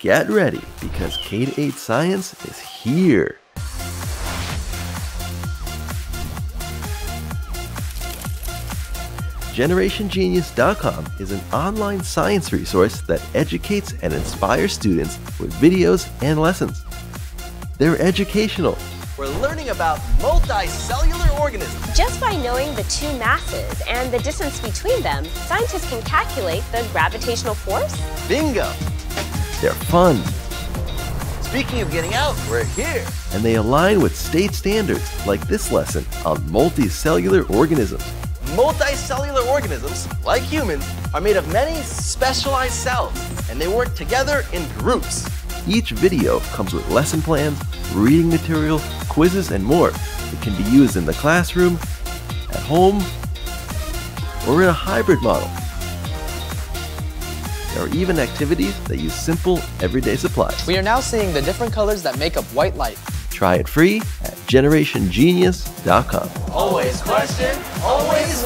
Get ready, because K-8 science is here. GenerationGenius.com is an online science resource that educates and inspires students with videos and lessons. They're educational. We're learning about multicellular organisms. Just by knowing the two masses and the distance between them, scientists can calculate the gravitational force. Bingo! They're fun. Speaking of getting out, we're here. And they align with state standards, like this lesson on multicellular organisms. Multicellular organisms, like humans, are made of many specialized cells, and they work together in groups. Each video comes with lesson plans, reading material, quizzes, and more. It can be used in the classroom, at home, or in a hybrid model. There are even activities that use simple, everyday supplies. We are now seeing the different colors that make up white light. Try it free at GenerationGenius.com. Always question, always